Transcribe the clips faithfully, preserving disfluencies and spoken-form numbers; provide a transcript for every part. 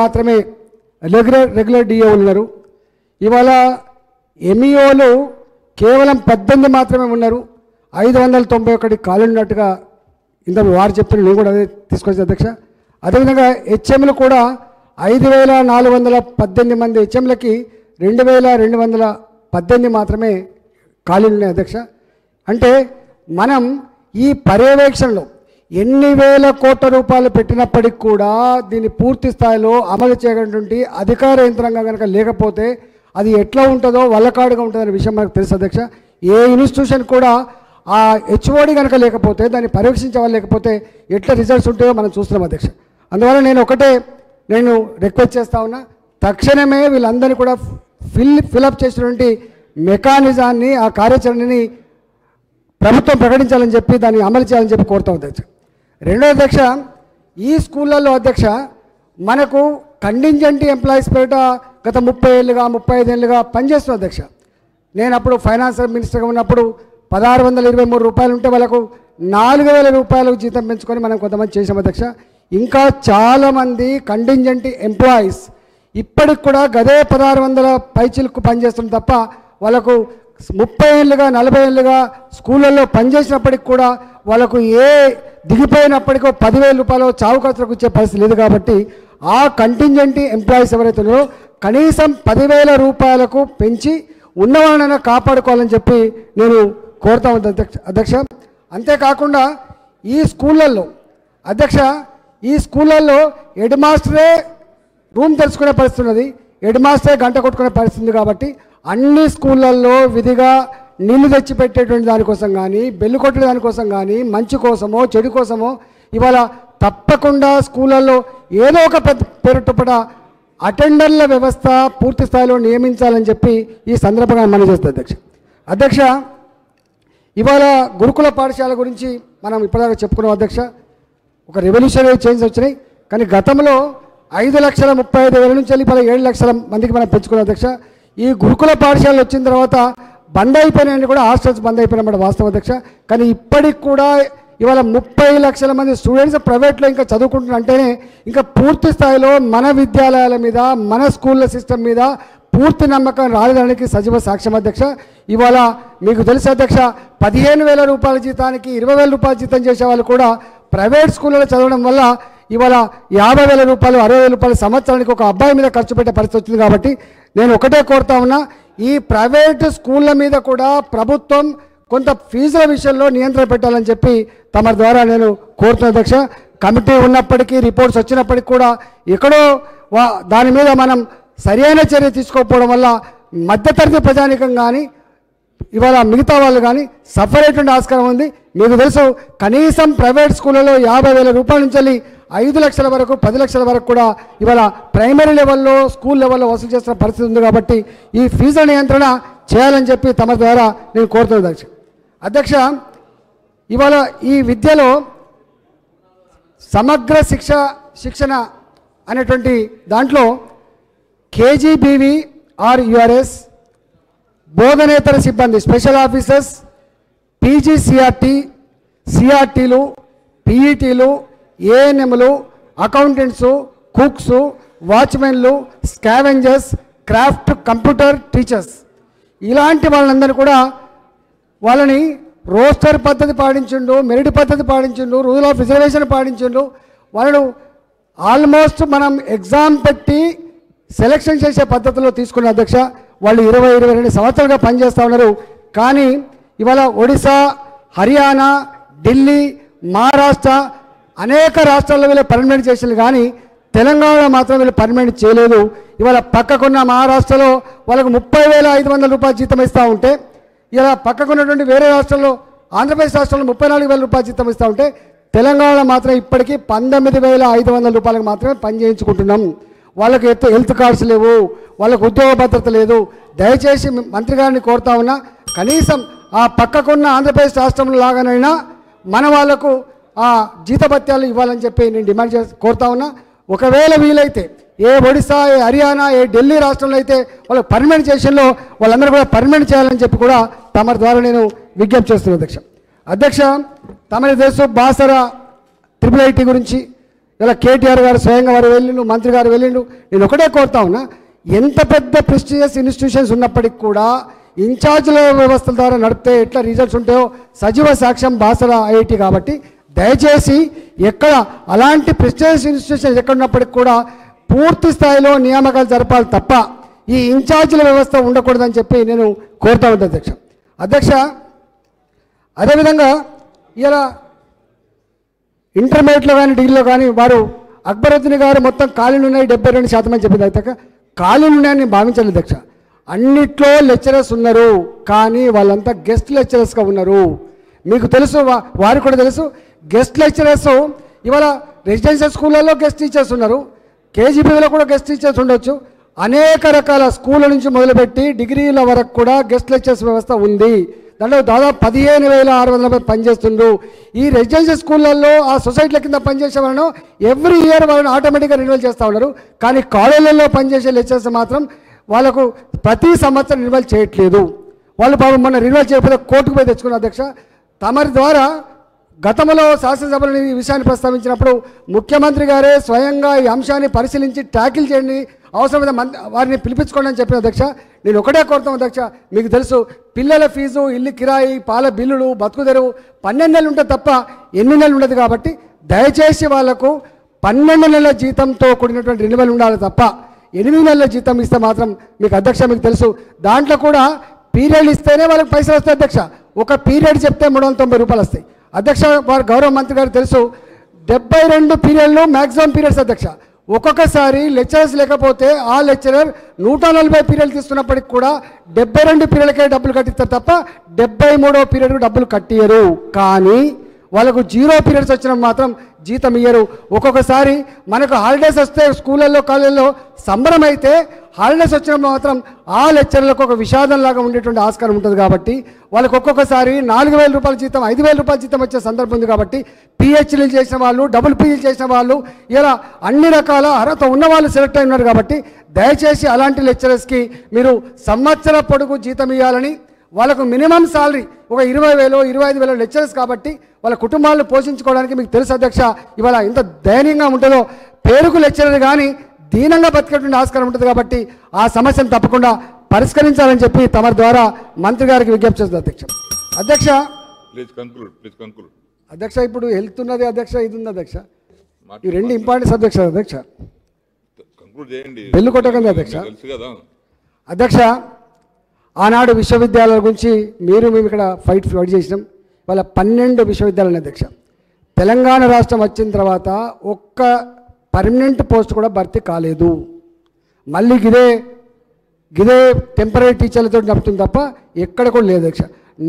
మాత్రమే regular regular DO ఉన్నారు. ఇవాల ఎంఈఓలు కేవలం పద్దెనిమిది మాత్రమే ఉన్నారు. ఐదు వందల తొంభై ఒకటి కాలం ఉన్నట్టుగా ఇంత వారు చెప్తున్నా, నేను కూడా అదే తీసుకొచ్చి అధ్యక్ష. అదేవిధంగా హెచ్ఎంలు కూడా ఐదు వేల నాలుగు వందల పద్దెనిమిది మంది హెచ్ఎంలకి రెండు వేల రెండు వందల పద్దెనిమిది మాత్రమే ఖాళీలు ఉన్నాయి అధ్యక్ష. అంటే మనం ఈ పర్యవేక్షణలో ఎన్ని వేల కోట్ల రూపాయలు పెట్టినప్పటికీ కూడా దీన్ని పూర్తి స్థాయిలో అమలు చేయగలిగినటువంటి అధికార యంత్రాంగం కనుక లేకపోతే అది ఎట్లా ఉంటుందో వల్లకాడుగా ఉంటుందనే విషయం మనకు తెలుసు అధ్యక్ష. ఏ ఇన్స్టిట్యూషన్ కూడా ఆ హెచ్ఓడి కనుక లేకపోతే దాన్ని పర్యవేక్షించే వాళ్ళు లేకపోతే ఎట్లా రిజల్ట్స్ ఉంటాయో మనం చూస్తున్నాం అధ్యక్ష. అందువల్ల నేను ఒకటే నేను రిక్వెస్ట్ చేస్తా ఉన్నా, తక్షణమే వీళ్ళందరినీ కూడా ఫిల్ ఫిలప్ చేసినటువంటి మెకానిజాన్ని ఆ కార్యాచరణని ప్రభుత్వం ప్రకటించాలని చెప్పి దాన్ని అమలు చేయాలని చెప్పి కోరుతాం అధ్యక్ష. రెండో అధ్యక్ష, ఈ స్కూళ్ళల్లో అధ్యక్ష మనకు కంటింజెంట్ ఎంప్లాయీస్ పేరిట గత ముప్పై ఏళ్ళుగా ముప్పై ఐదు ఏళ్ళుగా పనిచేస్తున్నాం అధ్యక్ష. నేను అప్పుడు ఫైనాన్స్ మినిస్టర్గా ఉన్నప్పుడు పదహారు వందల ఇరవై మూడు రూపాయలు ఉంటే వాళ్ళకు నాలుగు వేల రూపాయలు జీతం పెంచుకొని మనం కొంతమంది చేసాం అధ్యక్ష. ఇంకా చాలామంది కంటింజెంట్ ఎంప్లాయీస్ ఇప్పటికి కూడా గదే పదహారు వందల పైచిలకు పనిచేస్తుంది తప్ప వాళ్ళకు ముప్పై ఏళ్ళుగా నలభై ఏళ్ళుగా స్కూళ్ళల్లో పనిచేసినప్పటికి కూడా వాళ్ళకు ఏ దిగిపోయినప్పటికో పదివేల రూపాయలు చావు ఖర్చులకు ఇచ్చే పరిస్థితి లేదు. కాబట్టి ఆ కంటింజెంట్ ఎంప్లాయీస్ ఎవరైతే ఉన్నారో కనీసం పదివేల రూపాయలకు పెంచి ఉన్నవాళ్ళనైనా కాపాడుకోవాలని చెప్పి నేను కోరుతా ఉంది అధ్యక్ష అధ్యక్ష అంతేకాకుండా ఈ స్కూళ్ళల్లో అధ్యక్ష ఈ స్కూళ్ళల్లో హెడ్ మాస్టరే రూమ్ తెరుచుకునే పరిస్థితి ఉన్నది, హెడ్ మాస్టరే గంట కొట్టుకునే పరిస్థితి ఉంది. కాబట్టి అన్ని స్కూళ్ళల్లో విధిగా నీళ్లు తెచ్చిపెట్టేటువంటి దానికోసం కానీ బెల్లు కొట్టిన దానికోసం కానీ మంచి కోసమో చెడు కోసమో ఇవాళ తప్పకుండా స్కూళ్ళల్లో ఏదో ఒక పెద్ద పేరుటపడ అటెండర్ల వ్యవస్థ పూర్తి స్థాయిలో నియమించాలని చెప్పి ఈ సందర్భంగా మనం చేస్తాం అధ్యక్ష. అధ్యక్ష ఇవాళ గురుకుల పాఠశాల గురించి మనం ఇప్పటిదాకా చెప్పుకున్నాం అధ్యక్ష. ఒక రెవల్యూషనరీ చేంజ్ వచ్చినాయి కానీ గతంలో ఐదు లక్షల ముప్పై ఐదు వేల నుంచి వెళ్ళి పది ఏడు లక్షల మందికి మనం పెంచుకున్నాం అధ్యక్ష. ఈ గురుకుల పాఠశాలలు వచ్చిన తర్వాత బంద్ అయిపోయినాయని కూడా హాస్టల్స్ బంద్ అయిపోయినమాట వాస్తవం అధ్యక్ష. కానీ ఇప్పటికి కూడా ఇవాళ ముప్పై లక్షల మంది స్టూడెంట్స్ ప్రైవేట్లో ఇంకా చదువుకుంటున్నారు అంటేనే ఇంకా పూర్తి స్థాయిలో మన విద్యాలయాల మీద మన స్కూళ్ళ సిస్టమ్ మీద పూర్తి నమ్మకం రాలేదానికి సజీవ సాక్ష్యం అధ్యక్ష. ఇవాళ మీకు తెలుసు అధ్యక్ష, పదిహేను వేల రూపాయల జీతానికి ఇరవై వేల రూపాయల జీతం చేసే వాళ్ళు కూడా ప్రైవేట్ స్కూళ్ళలో చదవడం వల్ల ఇవాళ యాభై వేల రూపాయలు అరవై వేల రూపాయలు సంవత్సరానికి ఒక అబ్బాయి మీద ఖర్చు పెట్టే పరిస్థితి వచ్చింది. కాబట్టి నేను ఒకటే కోరుతా ఉన్నా, ఈ ప్రైవేట్ స్కూళ్ళ మీద కూడా ప్రభుత్వం కొంత ఫీజుల విషయంలో నియంత్రణ పెట్టాలని చెప్పి తమ ద్వారా నేను కోరుతున్న అధ్యక్ష. కమిటీ ఉన్నప్పటికీ రిపోర్ట్స్ వచ్చినప్పటికీ కూడా ఎక్కడో దాని మీద మనం సరైన చర్య తీసుకోకపోవడం వల్ల మధ్యతరగతి ప్రజానీకం కానీ ఇవాళ మిగతా వాళ్ళు కానీ సఫర్ అయ్యేటువంటి ఆస్కారం ఉంది. మీకు తెలుసు కనీసం ప్రైవేట్ స్కూళ్ళలో యాభై వేల రూపాయల నుంచి వెళ్ళి ఐదు లక్షల వరకు పది లక్షల వరకు కూడా ఇవాళ ప్రైమరీ లెవెల్లో స్కూల్ లెవెల్లో వసూలు చేసిన పరిస్థితి ఉంది. కాబట్టి ఈ ఫీజుల నియంత్రణ చేయాలని చెప్పి తమ ద్వారా నేను కోరుతున్నాను అధ్యక్ష. అధ్యక్ష ఇవాళ ఈ విద్యలో సమగ్ర శిక్ష శిక్షణ అనేటువంటి దాంట్లో కేజీబీవీ ఆర్ యూఆర్ఎస్, బోధనేతర సిబ్బంది స్పెషల్ ఆఫీసర్స్, పీజీసీఆర్టీ, సిఆర్టీలు, పీఈటీలు, ఏఎన్ఎంలు, అకౌంటెంట్సు, కుక్సు, వాచ్మెన్లు, స్కావెంజర్స్, క్రాఫ్ట్, కంప్యూటర్ టీచర్స్ ఇలాంటి వాళ్ళందరూ కూడా వాళ్ళని రోస్టర్ పద్ధతి పాటించిండు, మెరిట్ పద్ధతి పాటించిండు, రూల్ ఆఫ్ రిజర్వేషన్ పాటించిండు. వాళ్ళను ఆల్మోస్ట్ మనం ఎగ్జామ్ పెట్టి సెలక్షన్ చేసే పద్ధతిలో తీసుకున్న అధ్యక్ష. వాళ్ళు ఇరవై ఇరవై రెండు సంవత్సరాలుగా పనిచేస్తూ ఉన్నారు. కానీ ఇవాళ ఒడిశా, హర్యానా, ఢిల్లీ, మహారాష్ట్ర అనేక రాష్ట్రాల్లో వీళ్ళు పర్మనెంట్ చేసారు కానీ తెలంగాణలో మాత్రం వీళ్ళు పర్మనెంట్ చేయలేదు. ఇవాళ పక్కకున్న మహారాష్ట్రలో వాళ్ళకు ముప్పై వేల ఐదు వందల రూపాయలు జీతం ఇస్తూ ఉంటే ఇలా పక్కకున్నటువంటి వేరే రాష్ట్రంలో ఆంధ్రప్రదేశ్ రాష్ట్రంలో ముప్పై నాలుగు వేల రూపాయలు జీతం ఇస్తూ ఉంటే తెలంగాణలో మాత్రం ఇప్పటికీ పంతొమ్మిది వేల ఐదు వందల రూపాయలకు మాత్రమే పని చేయించుకుంటున్నాం. వాళ్ళకు ఎత్తు హెల్త్ కార్డ్స్ లేవు, వాళ్ళకు ఉద్యోగ భద్రత లేదు. దయచేసి మంత్రి గారిని కోరుతా ఉన్నా, కనీసం ఆ పక్కకున్న ఆంధ్రప్రదేశ్ రాష్ట్రంలో లాగానైనా మన వాళ్ళకు ఆ జీతభత్యాలు ఇవ్వాలని చెప్పి నేను డిమాండ్ చేసి కోరుతా ఉన్నా. ఒకవేళ వీలైతే ఏ ఒడిశా, ఏ హర్యానా, ఏ ఢిల్లీ రాష్ట్రంలో అయితే వాళ్ళకి పర్మనెంట్ చేషన్లో వాళ్ళందరూ కూడా పర్మనెంట్ చేయాలని చెప్పి కూడా తమ ద్వారా నేను విజ్ఞప్తి చేస్తున్నాను అధ్యక్ష. అధ్యక్ష తమరి తెలుసు బాసర ట్రిపుల్ ఐటీ గురించి ఇలా కేటీఆర్ గారు స్వయంగా వారు వెళ్ళిండు, మంత్రి గారు వెళ్ళిండు. నేను ఒకటే కోరుతా ఉన్నా, ఎంత పెద్ద ప్రెస్టీజియస్ ఇన్స్టిట్యూషన్స్ ఉన్నప్పటికీ కూడా ఇన్ఛార్జ్ల వ్యవస్థల ద్వారా నడిపితే ఎట్లా రిజల్ట్స్ ఉంటాయో సజీవ సాక్ష్యం బాసర ఐఐటి. కాబట్టి దయచేసి ఎక్కడ అలాంటి ప్రెస్టీజియస్ ఇన్స్టిట్యూషన్స్ ఎక్కడున్నప్పటికీ కూడా పూర్తి స్థాయిలో నియామకాలు జరపాలి తప్ప ఈ ఇన్ఛార్జ్ల వ్యవస్థ ఉండకూడదని చెప్పి నేను కోరుతా ఉంటాను అధ్యక్ష. అధ్యక్ష, అదేవిధంగా ఇలా ఇంటర్మీడియట్లో కానీ డిగ్రీలో కానీ వారు అక్బరుద్దీన్ గారు మొత్తం ఖాళీలు ఉన్నాయి డెబ్బై రెండు శాతం అని చెప్పింది. అధ్యక్ష, ఖాళీలు ఉన్నాయని నేను భావించాను అధ్యక్ష. అన్నిట్లో లెక్చరర్స్ ఉన్నారు కానీ వాళ్ళంతా గెస్ట్ లెక్చరర్స్గా ఉన్నారు. మీకు తెలుసు, వారు కూడా తెలుసు, గెస్ట్ లెక్చరర్స్ ఇవాళ రెసిడెన్షియల్ స్కూళ్ళలో గెస్ట్ టీచర్స్ ఉన్నారు, కేజీబీలో కూడా గెస్ట్ టీచర్స్ ఉండొచ్చు. అనేక రకాల స్కూళ్ళ నుంచి మొదలుపెట్టి డిగ్రీల వరకు కూడా గెస్ట్ లెక్చర్స్ వ్యవస్థ ఉంది. దాంట్లో దాదాపు పదిహేను వేల ఆరు వందల మంది పనిచేస్తుండ్రు. ఈ రెసిడెన్షియల్ స్కూళ్ళల్లో ఆ సొసైటీల కింద పనిచేసే వాళ్ళను ఎవ్రీ ఇయర్ వాళ్ళని ఆటోమేటిక్గా రెన్యువల్ చేస్తూ ఉన్నారు. కానీ కాలేజీలలో పనిచేసే లెక్చర్స్ మాత్రం వాళ్ళకు ప్రతి సంవత్సరం రెన్యువల్ చేయట్లేదు. వాళ్ళు పాపం మొన్న రెన్యువల్ చేయకపోతే కోర్టుకు పోయి తెచ్చుకున్న అధ్యక్ష. తమరి ద్వారా గతంలో శాసనసభలో ఈ విషయాన్ని ప్రస్తావించినప్పుడు ముఖ్యమంత్రి గారే స్వయంగా ఈ అంశాన్ని పరిశీలించి ట్యాకిల్ చేయండి, అవసరమైన వారిని పిలిపించుకోండి అని చెప్పిన అధ్యక్ష. నేను ఒకటే కోరుతాం అధ్యక్ష, మీకు తెలుసు పిల్లల ఫీజు, ఇల్లు కిరాయి, పాల బిల్లులు, బతుకుదెరువు పన్నెండు నెలలు ఉంటుంది తప్ప ఎన్ని నెలలు ఉండదు. కాబట్టి దయచేసి వాళ్లకు పన్నెండు నెలల జీతంతో కూడినటువంటి రెన్యువల్ ఉండాలి తప్ప ఎనిమిది నెలల జీతం ఇస్తే మాత్రం మీకు అధ్యక్ష మీకు తెలుసు దాంట్లో కూడా పీరియడ్ ఇస్తేనే వాళ్ళకి పైసలు వస్తాయి అధ్యక్ష. ఒక పీరియడ్ చెప్తే మూడు వందల తొంభై రూపాయలు వస్తాయి అధ్యక్ష. వారు గౌరవ మంత్రి గారు తెలుసు డెబ్బై రెండు పీరియడ్లు మ్యాక్సిమం పీరియడ్స్ అధ్యక్ష. ఒక్కొక్కసారి లెక్చరర్స్ లేకపోతే ఆ లెక్చరర్ నూట నలభై పీరియడ్లు తీస్తున్నప్పటికి కూడా డెబ్బై రెండు పీరియడ్కే డబ్బులు కట్టిస్తారు తప్ప డెబ్బై మూడో పీరియడ్కు డబ్బులు కట్టియరు. కానీ వాళ్ళకు జీరో పీరియడ్స్ వచ్చిన మాత్రం జీతం ఇయ్యరు. ఒక్కొక్కసారి మనకు హాలిడేస్ వస్తే స్కూళ్ళల్లో కాలేజీల్లో సంబరం అయితే హాలిడేస్ వచ్చిన మాత్రం ఆ లెక్చర్లకు ఒక విషాదంలాగా ఉండేటువంటి ఆస్కారం ఉంటుంది. కాబట్టి వాళ్ళకు ఒక్కొక్కసారి నాలుగు వేల రూపాయల జీతం, ఐదు వేల రూపాయల జీతం వచ్చే సందర్భం ఉంది. కాబట్టి పిహెచ్డీలు చేసిన వాళ్ళు, డబుల్ పీజీలు చేసిన వాళ్ళు, ఇలా అన్ని రకాల అర్హత ఉన్నవాళ్ళు సెలెక్ట్ అయి ఉన్నారు. కాబట్టి దయచేసి అలాంటి లెక్చరర్స్కి మీరు సంవత్సర పొడుగు జీతం ఇవ్వాలని, వాళ్ళకు మినిమం శాలరీ ఒక ఇరవై వేలు ఇరవై ఐదు వేల లెక్చరర్స్ కాబట్టి వాళ్ళ కుటుంబాలను పోషించుకోవడానికి మీకు తెలుసు అధ్యక్ష ఇవాళ ఎంత దయనీయంగా ఉంటుందో. పేరుకు లెక్చరర్ కానీ దీనంగా బతికేటువంటి ఆస్కారం ఉంటుంది. కాబట్టి ఆ సమస్యను తప్పకుండా పరిష్కరించాలని చెప్పి తమ ద్వారా మంత్రి గారికి విజ్ఞప్తి చేస్తుంది అధ్యక్ష. అధ్యక్ష అధ్యక్ష ఇప్పుడు హెల్త్ ఉన్నది అధ్యక్ష, ఇది ఉంది అధ్యక్ష, ఇవి రెండు ఇంపార్టెంట్స్ అధ్యక్ష. అధ్యక్ష బెల్లు కొట్టకండి అధ్యక్ష. అధ్యక్ష ఆనాడు విశ్వవిద్యాలయాల గురించి మీరు మేము ఇక్కడ ఫైట్ ఫైట్ చేసినాం. వాళ్ళ పన్నెండు విశ్వవిద్యాలయాల అధ్యక్ష తెలంగాణ రాష్ట్రం వచ్చిన తర్వాత ఒక్క పర్మనెంట్ పోస్ట్ కూడా భర్తీ కాలేదు. మళ్ళీ గిదే గిదే టెంపరీ టీచర్లతో నడుపుతుంది తప్ప ఎక్కడ కూడా లేదు అధ్యక్ష.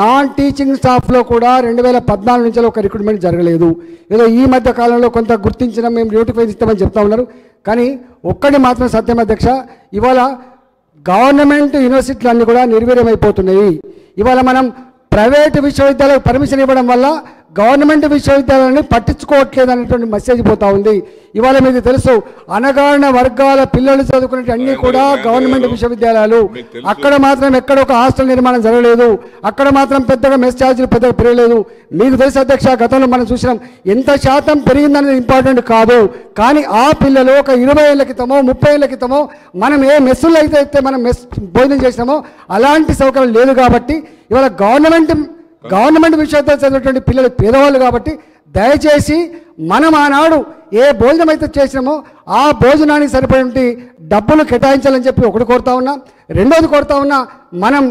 నాన్ టీచింగ్ స్టాఫ్లో కూడా రెండు వేల పద్నాలుగు నుంచి ఒక రిక్రూట్మెంట్ జరగలేదు. ఏదో ఈ మధ్య కాలంలో కొంత గుర్తించడం మేము డ్యూటిఫై ఇస్తామని చెప్తా ఉన్నారు. కానీ ఒక్కటి మాత్రం సత్యం అధ్యక్ష, ఇవాళ గవర్నమెంట్ యూనివర్సిటీలన్నీ కూడా నిర్వీర్యమైపోతున్నాయి. ఇవాళ మనం ప్రైవేటు విశ్వవిద్యాలయాలకు పర్మిషన్ ఇవ్వడం వల్ల గవర్నమెంట్ విశ్వవిద్యాలయాన్ని పట్టించుకోవట్లేదు అనేటువంటి మెసేజ్ పోతా ఉంది. ఇవాళ మీకు తెలుసు అనగారిన వర్గాల పిల్లలు చదువుకునే అన్నీ కూడా గవర్నమెంట్ విశ్వవిద్యాలయాలు. అక్కడ మాత్రం ఎక్కడ ఒక హాస్టల్ నిర్మాణం జరగలేదు, అక్కడ మాత్రం పెద్దగా మెస్ ఛార్జీలు పెద్దగా పెరగలేదు. మీకు తెలుసు అధ్యక్ష, గతంలో మనం చూసినాం ఎంత శాతం పెరిగిందనేది ఇంపార్టెంట్ కాదు. కానీ ఆ పిల్లలు ఒక ఇరవై ఏళ్ళ క్రితమో ముప్పై ఏళ్ళ క్రితమో మనం ఏ మెస్సులు అయితే అయితే మనం మెస్ భోజనం చేసినామో అలాంటి సౌకర్యం లేదు. కాబట్టి ఇవాళ గవర్నమెంట్ గవర్నమెంట్ విశ్వవిద్యాలయం చదివేటువంటి పిల్లలు పేదవాళ్ళు. కాబట్టి దయచేసి మనం ఆనాడు ఏ భోజనం అయితే చేసినామో ఆ భోజనానికి సరిపడే డబ్బులు కేటాయించాలని చెప్పి ఒకటి కోరుతా ఉన్నా. రెండోది కోరుతా ఉన్నా, మనం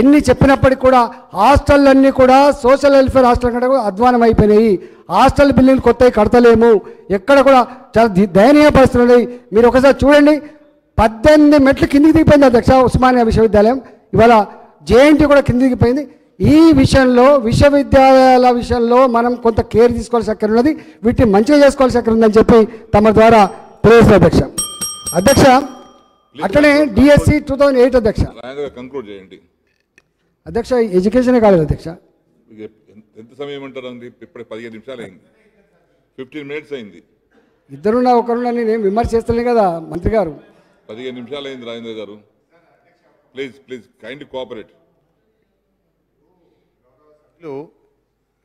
ఎన్ని చెప్పినప్పటికీ కూడా హాస్టళ్ళన్నీ కూడా సోషల్ వెల్ఫేర్ హాస్టల్ కంటే కూడా అధ్వానం అయిపోయినాయి. హాస్టల్ బిల్లులు కొత్తవి కడతలేము, ఎక్కడ కూడా చాలా దయనీయ పరిస్థితులు ఉన్నాయి. మీరు ఒకసారి చూడండి, పద్దెనిమిది మెట్లు కిందికి దిగిపోయింది అధ్యక్ష ఉస్మానియా విశ్వవిద్యాలయం. ఇవాళ జేఎన్టీ కూడా కిందికి దిగిపోయింది. ఈ విషయంలో విశ్వవిద్యాలయాల విషయంలో మనం కొంత కేర్ తీసుకోవాల్సి అక్కడ ఉన్నది, వీటిని మంచిగా చేసుకోవాల్సి అక్కడ ఉందని చెప్పి తమ ద్వారా తెలియజేస్తారు అధ్యక్ష. అధ్యక్ష అట్లనే డిఎస్సి టూ థౌజండ్ ఎయిట్ అధ్యక్ష అధ్యక్ష ఎడ్యుకేషనే కాలేదు అధ్యక్ష. ఎంత సమయం అంటారు? పదిహేను నిమిషాలు అయింది, ఫిఫ్టీన్ మినిట్స్ అయింది. ఇద్దరున్నా ఒకరున్నా నేనేం విమర్శ చేస్తాను కదా మంత్రి గారు. పదిహేను నిమిషాలు అయింది Rajender garu, please please kind cooperate.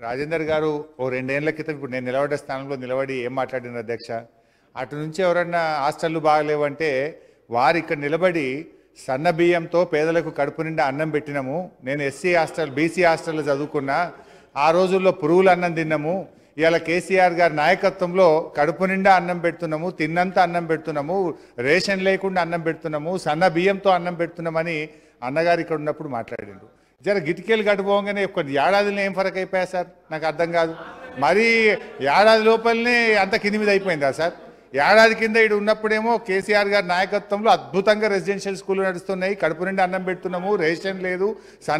Rajender garu ఓ రెండేళ్ల క్రితం ఇప్పుడు నేను నిలబడ్డ స్థానంలో నిలబడి ఏం మాట్లాడిన అధ్యక్ష, అటు నుంచి ఎవరన్నా హాస్టళ్ళు బాగలేవంటే వారు ఇక్కడ నిలబడి సన్న బియ్యంతో పేదలకు కడుపు నిండా అన్నం పెట్టినాము, నేను ఎస్సీ హాస్టల్ బీసీ హాస్టల్లో చదువుకున్నా, ఆ రోజుల్లో పురుగుల అన్నం తిన్నాము, ఇవాళ కేసీఆర్ గారి నాయకత్వంలో కడుపు నిండా అన్నం పెడుతున్నాము, తిన్నంత అన్నం పెడుతున్నాము, రేషన్ లేకుండా అన్నం పెడుతున్నాము, సన్న బియ్యంతో అన్నం పెడుతున్నామని అన్నగారు ఇక్కడ ఉన్నప్పుడు మాట్లాడిండు. జర గిటికేలు గడిపోగానే ఒక ఏడాదిలో ఏం ఫరక్ అయిపోయా సార్, నాకు అర్థం కాదు. మరీ ఏడాది లోపలనే అంత కింది మీద అయిపోయిందా సార్? ఏడాది కింద ఇటు ఉన్నప్పుడేమో కేసీఆర్ గారి నాయకత్వంలో అద్భుతంగా రెసిడెన్షియల్ స్కూళ్ళు నడుస్తున్నాయి, కడుపు నిండా అన్నం పెడుతున్నాము, రేషన్ లేదు, సన్న